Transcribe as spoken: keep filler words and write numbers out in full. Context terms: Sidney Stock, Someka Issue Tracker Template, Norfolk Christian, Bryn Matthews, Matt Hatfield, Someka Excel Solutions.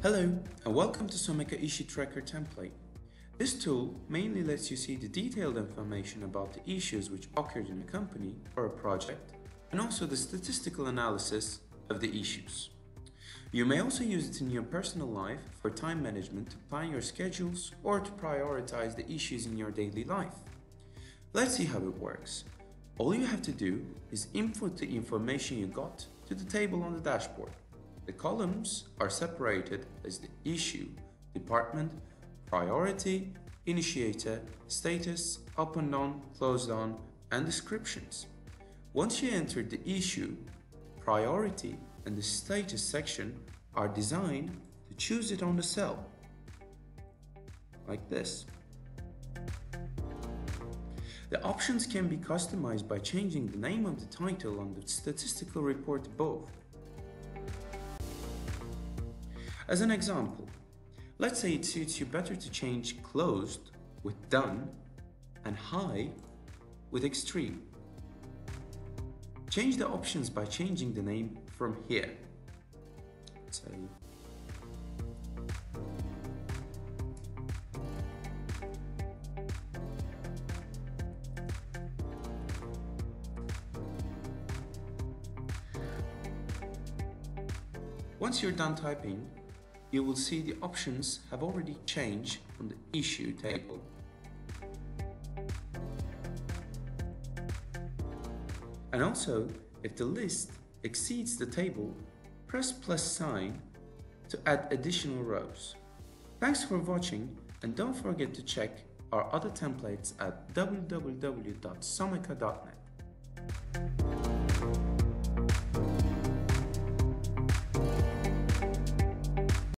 Hello and welcome to Someka Issue Tracker Template. This tool mainly lets you see the detailed information about the issues which occurred in a company or a project, and also the statistical analysis of the issues. You may also use it in your personal life for time management, to plan your schedules, or to prioritize the issues in your daily life. Let's see how it works. All you have to do is input the information you got to the table on the dashboard. The columns are separated as the issue, department, priority, initiator, status, open on, closed on, and descriptions. Once you enter the issue, priority and the status section are designed to choose it on the cell, like this. The options can be customized by changing the name of the title on the statistical report above. As an example, let's say it suits you better to change closed with done and high with extreme. Change the options by changing the name from here. So, once you're done typing, you will see the options have already changed from the issue table. And also, if the list exceeds the table, press plus sign to add additional rows. Thanks for watching, and don't forget to check our other templates at w w w dot someka dot net.